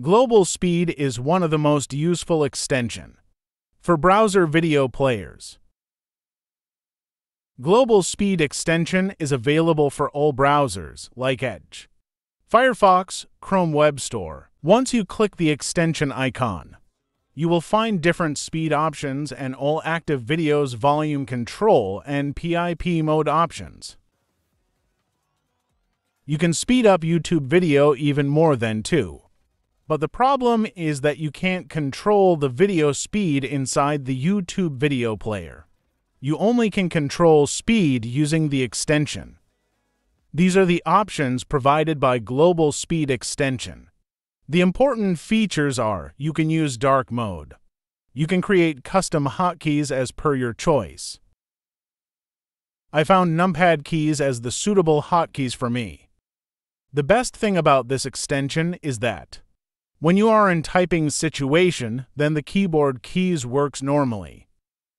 Global Speed is one of the most useful extensions for browser video players. Global Speed extension is available for all browsers like Edge, Firefox, Chrome Web Store. Once you click the extension icon, you will find different speed options and all active videos, volume control, and PIP mode options. You can speed up YouTube video even more than 2. But the problem is that you can't control the video speed inside the YouTube video player. You only can control speed using the extension. These are the options provided by Global Speed extension. The important features are you can use dark mode. You can create custom hotkeys as per your choice. I found Numpad keys as the suitable hotkeys for me. The best thing about this extension is that when you are in typing situation, then the keyboard keys works normally.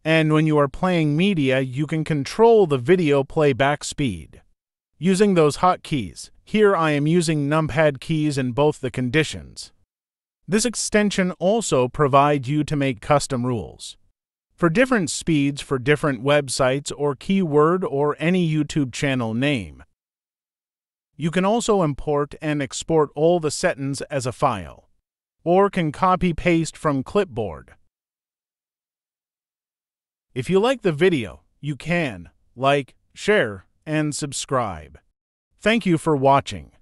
And when you are playing media, you can control the video playback speed using those hotkeys. Here I am using numpad keys in both the conditions. This extension also provides you to make custom rules for different speeds for different websites or keyword or any YouTube channel name. You can also import and export all the settings as a file, or can copy-paste from clipboard. If you like the video, you can like, share, and subscribe. Thank you for watching.